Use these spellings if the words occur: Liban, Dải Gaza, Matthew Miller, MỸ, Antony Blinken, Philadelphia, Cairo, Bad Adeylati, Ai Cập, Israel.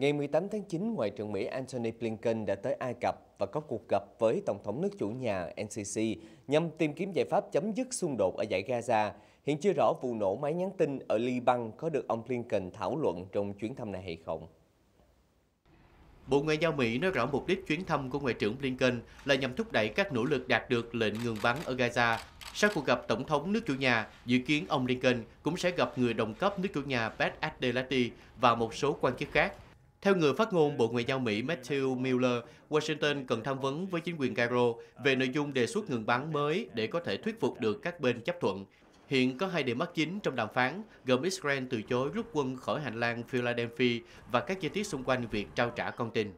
Ngày 18 tháng 9, Ngoại trưởng Mỹ Antony Blinken đã tới Ai Cập và có cuộc gặp với Tổng thống nước chủ nhà NCC nhằm tìm kiếm giải pháp chấm dứt xung đột ở Dải Gaza. Hiện chưa rõ vụ nổ máy nhắn tin ở Liban có được ông Blinken thảo luận trong chuyến thăm này hay không. Bộ Ngoại giao Mỹ nói rõ mục đích chuyến thăm của Ngoại trưởng Blinken là nhằm thúc đẩy các nỗ lực đạt được lệnh ngừng bắn ở Gaza. Sau cuộc gặp Tổng thống nước chủ nhà, dự kiến ông Blinken cũng sẽ gặp người đồng cấp nước chủ nhà Bad Adeylati và một số quan chức khác. Theo người phát ngôn Bộ Ngoại giao Mỹ Matthew Miller, Washington cần tham vấn với chính quyền Cairo về nội dung đề xuất ngừng bắn mới để có thể thuyết phục được các bên chấp thuận. Hiện có hai điểm mắc chính trong đàm phán, gồm Israel từ chối rút quân khỏi hành lang Philadelphia và các chi tiết xung quanh việc trao trả con tin.